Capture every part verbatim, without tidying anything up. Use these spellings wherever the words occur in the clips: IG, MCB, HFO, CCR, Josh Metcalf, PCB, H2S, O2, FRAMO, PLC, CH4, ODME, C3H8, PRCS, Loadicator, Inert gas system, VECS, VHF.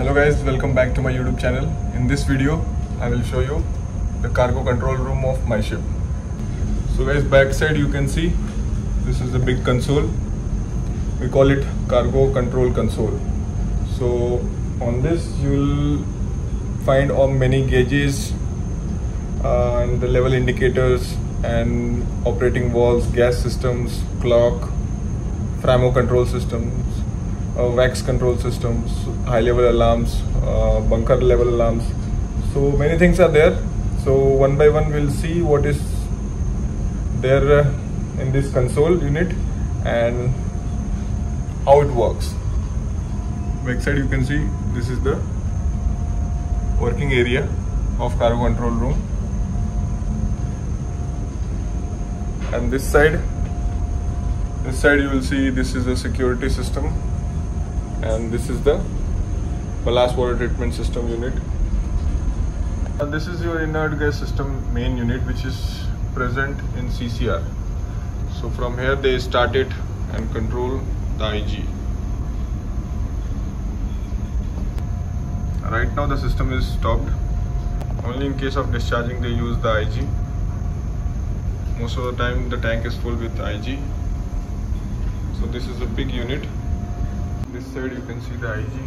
Hello guys, welcome back to my YouTube channel. In this video, I will show you the cargo control room of my ship. So guys, backside you can see this is the big console. We call it cargo control console. So on this you'll find all many gauges uh, and the level indicators and operating valves, gas systems, clock, FRAMO control systems, uh, V E C S control systems, high level alarms, uh, bunker level alarms. So many things are there. So one by one we'll see what is there uh, in this console unit and how it works. Backside you can see this is the working area of cargo control room, and this side this side you will see this is the security system and this is the ballast water treatment system unit, and this is your inert gas system main unit which is present in C C R. So from here they start it and control the I G. Right now the system is stopped. Only in case of discharging they use the I G. Most of the time the tank is full with I G. So this is a big unit. This side you can see the I G.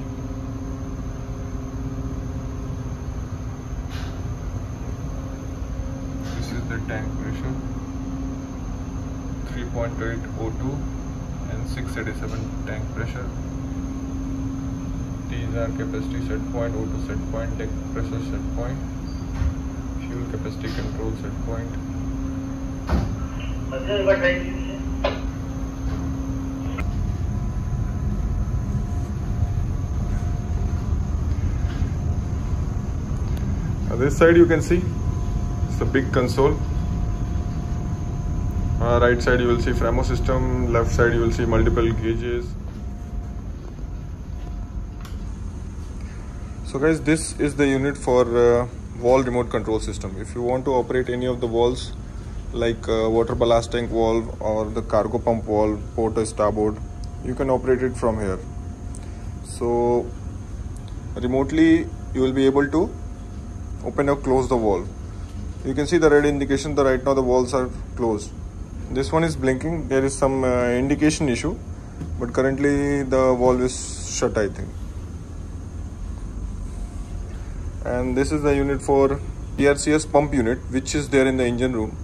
This is the tank pressure. three point eight O two and six eighty-seven tank pressure. These are capacity set point, O two set point, deck pressure set point, fuel capacity control set point. Now this side you can see it's a big console. Uh, right side you will see FRAMO system, left side you will see multiple gauges. So guys, this is the unit for uh, valve remote control system. If you want to operate any of the valves like uh, water ballast tank valve or the cargo pump valve, port or starboard, you can operate it from here. So remotely you will be able to open or close the valve. You can see the red indication that right now the valves are closed. This one is blinking. There is some uh, indication issue, but currently the valve is shut, I think. And this is the unit for P R C S pump unit, which is there in the engine room,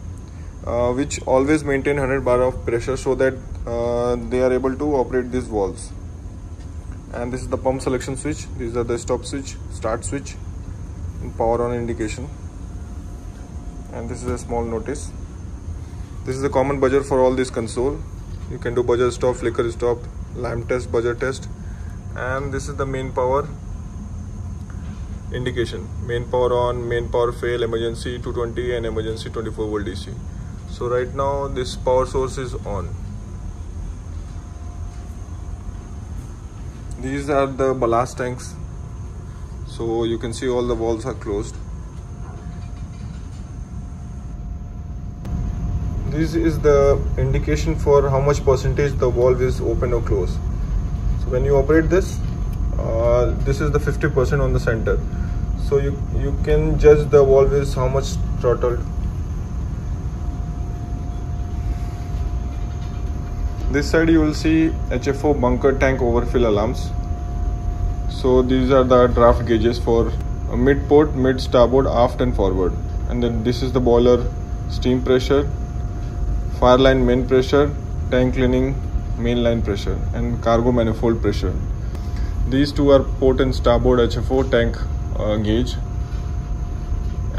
uh, which always maintain one hundred bar of pressure so that uh, they are able to operate these valves. And this is the pump selection switch. These are the stop switch, start switch, and power on indication. And this is a small notice. This is a common buzzer for all this console. You can do buzzer stop, flicker stop, lamp test, buzzer test. And this is the main power indication, main power on, main power fail, emergency two twenty and emergency twenty-four volt D C. So right now this power source is on. These are the ballast tanks. So you can see all the valves are closed. This is the indication for how much percentage the valve is open or closed. So when you operate this, Uh, this is the fifty percent on the center, so you you can judge the valve is how much throttled. This side you will see H F O bunker tank overfill alarms. So these are the draft gauges for mid port, mid starboard, aft and forward. And then this is the boiler steam pressure, fire line main pressure, tank cleaning main line pressure, and cargo manifold pressure. These two are port and starboard H F O tank uh, gauge,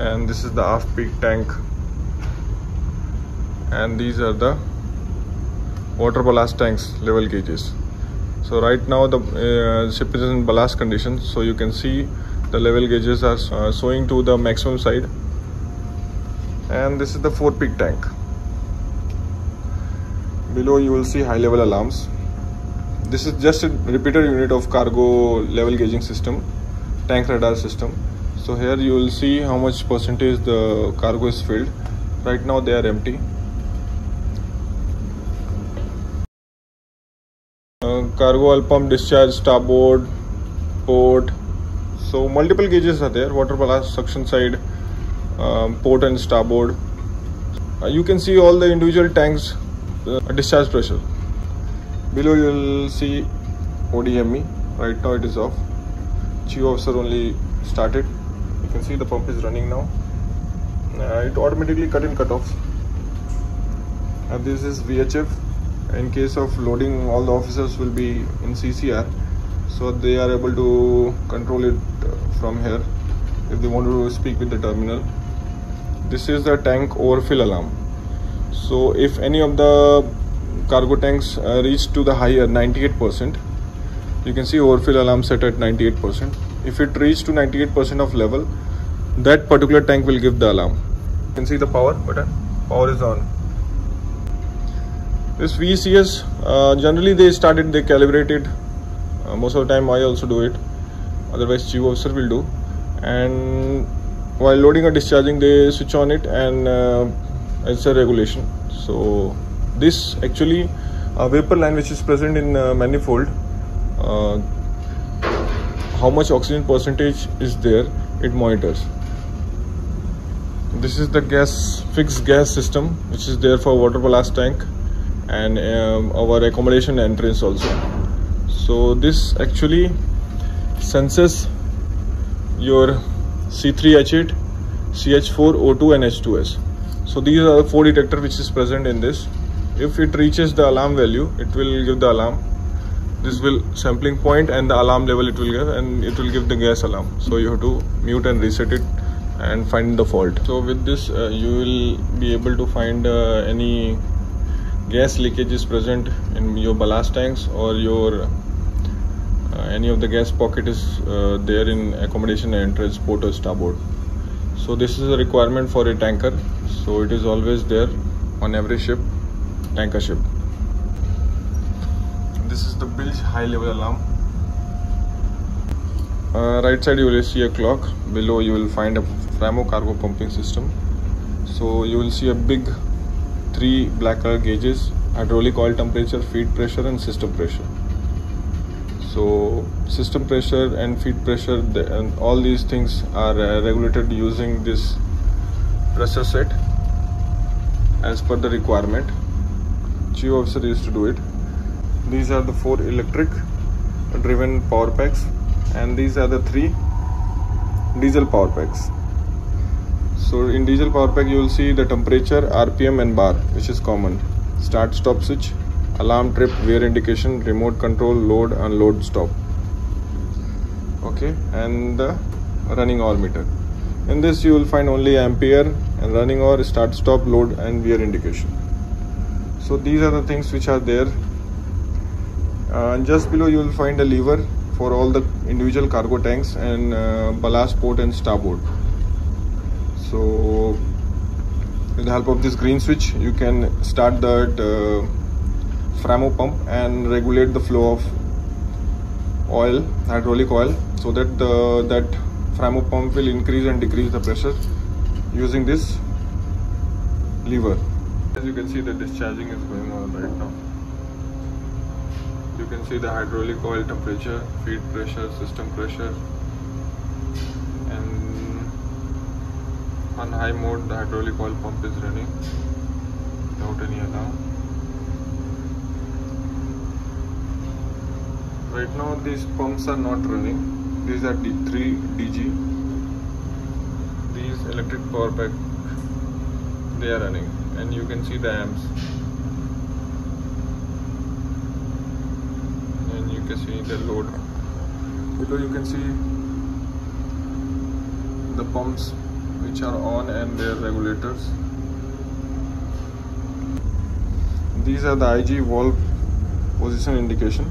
and this is the aft peak tank, and these are the water ballast tanks level gauges. So right now the uh, ship is in ballast condition, so you can see the level gauges are uh, showing to the maximum side. And this is the four peak tank. Below you will see high level alarms. This is just a repeater unit of cargo level gauging system, tank radar system. So here you will see how much percentage the cargo is filled. Right now they are empty. Uh, cargo all pump discharge, starboard, port, So multiple gauges are there, water ballast, suction side, um, port and starboard. Uh, you can see all the individual tanks uh, discharge pressure. Below you will see O D M E. Right now it is off. Chief officer only started. You can see the pump is running now. Uh, it automatically cut in cut off. And this is V H F. In case of loading, all the officers will be in C C R, so they are able to control it from here if they want to speak with the terminal. This is the tank overfill alarm. So if any of the cargo tanks uh, reach to the higher ninety-eight percent, you can see overfill alarm set at ninety-eight percent. If it reaches to ninety-eight percent of level, that particular tank will give the alarm. You can see the power button, power is on. This V C S, uh, generally they started, they calibrated. Uh, most of the time I also do it, otherwise chief officer will do. And while loading or discharging, they switch on it, and uh, it's a regulation. So this actually a uh, vapor line which is present in uh, manifold, uh, how much oxygen percentage is there, it monitors. This is the gas, fixed gas system which is there for water ballast tank and um, our accommodation entrance also. So this actually senses your C three H eight, C H four, O two and H two S. So these are the four detector which is present in this. If it reaches the alarm value, it will give the alarm. This will sampling point and the alarm level it will give, and it will give the gas alarm. So you have to mute and reset it and find the fault. So with this uh, you will be able to find uh, any gas leakage is present in your ballast tanks, or your uh, any of the gas pocket is uh, there in accommodation entrance, port or starboard. So this is a requirement for a tanker, so it is always there on every ship, tanker ship. This is the bilge high level alarm. Uh, right side you will see a clock, below you will find a FRAMO cargo pumping system. So you will see a big three black color gauges: hydraulic oil temperature, feed pressure and system pressure. So system pressure and feed pressure, the, and all these things are uh, regulated using this pressure set as per the requirement. Chief officer used to do it. These are the four electric driven power packs, and these are the three diesel power packs. So in diesel power pack you will see the temperature, R P M and bar, which is common. Start stop switch, alarm trip, wear indication, remote control, load unload stop. Okay, and the running hour meter. In this you will find only ampere and running hour, start stop, load and wear indication. So these are the things which are there. Uh, and just below you will find a lever for all the individual cargo tanks and uh, ballast, port and starboard. So with the help of this green switch you can start that uh, FRAMO pump and regulate the flow of oil, hydraulic oil, so that the, that FRAMO pump will increase and decrease the pressure using this lever. As you can see, the discharging is going on right now. You can see the hydraulic oil temperature, feed pressure, system pressure, and on high mode the hydraulic oil pump is running without any alarm. Right now these pumps are not running. These are D three D G. These electric power pack, they are running, and you can see the amps, and you can see the load. Below you can see the pumps which are on and their regulators. These are the I G valve position indication.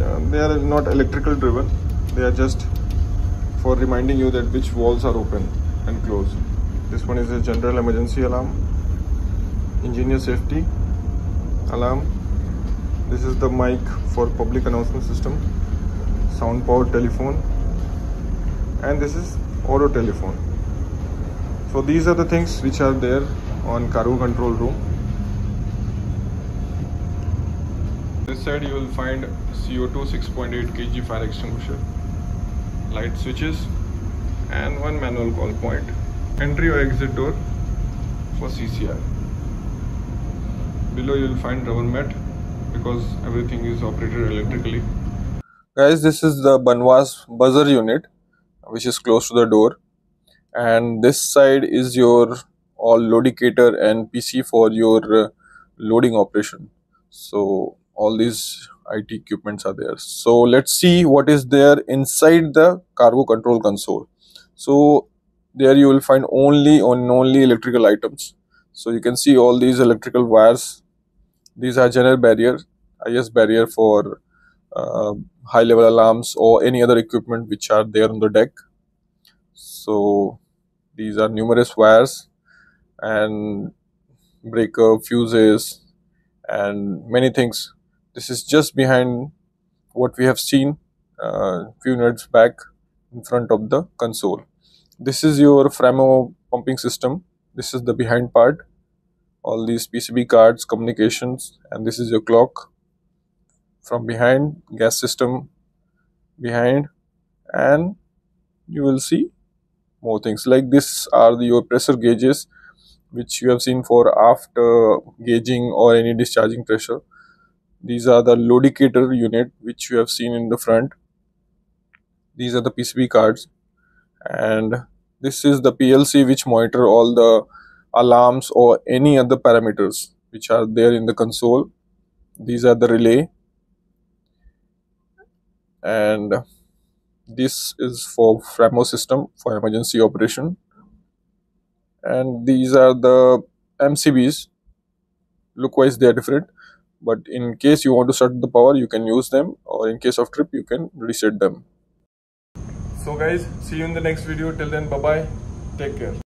Uh, they are not electrical driven, they are just for reminding you that which valves are open and closed. This one is a general emergency alarm, engineer safety alarm. This is the mic for public announcement system, sound power telephone, and this is auto telephone. So these are the things which are there on cargo control room. This side you will find C O two six point eight kilogram fire extinguisher. light switches, and one manual call point, entry or exit door for C C R. Below you will find rubber mat because everything is operated electrically. Guys, this is the Banwas buzzer unit which is close to the door, and this side is your all Loadicator and P C for your uh, loading operation. So all these I T equipments are there. So let's see what is there inside the cargo control console. So there you will find only on only electrical items. So you can see all these electrical wires. These are general barrier, I S barrier for uh, high level alarms or any other equipment which are there on the deck. So these are numerous wires and breaker, fuses and many things. This is just behind what we have seen a uh, few minutes back in front of the console. This is your FRAMO pumping system. This is the behind part. All these P C B cards, communications, and this is your clock from behind, gas system behind, and you will see more things like this are the, your pressure gauges which you have seen for after gauging or any discharging pressure. These are the Loadicator unit which you have seen in the front. These are the P C B cards, and this is the P L C which monitor all the alarms or any other parameters which are there in the console. These are the relay, and this is for FRAMO system for emergency operation. And these are the M C Bs. Look-wise, they are different, but in case you want to shut the power, you can use them, or in case of trip, you can reset them. So guys, see you in the next video. Till then, bye-bye. Take care.